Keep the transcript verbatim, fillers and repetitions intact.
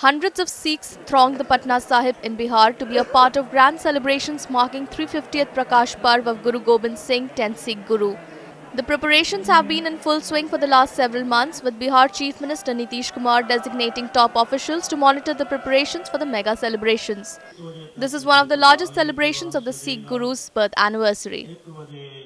Hundreds of Sikhs thronged the Patna Sahib in Bihar to be a part of grand celebrations marking three hundred fiftieth Prakash Parv of Guru Gobind Singh, tenth Sikh Guru. The preparations have been in full swing for the last several months, with Bihar Chief Minister Nitish Kumar designating top officials to monitor the preparations for the mega celebrations. This is one of the largest celebrations of the Sikh Guru's birth anniversary.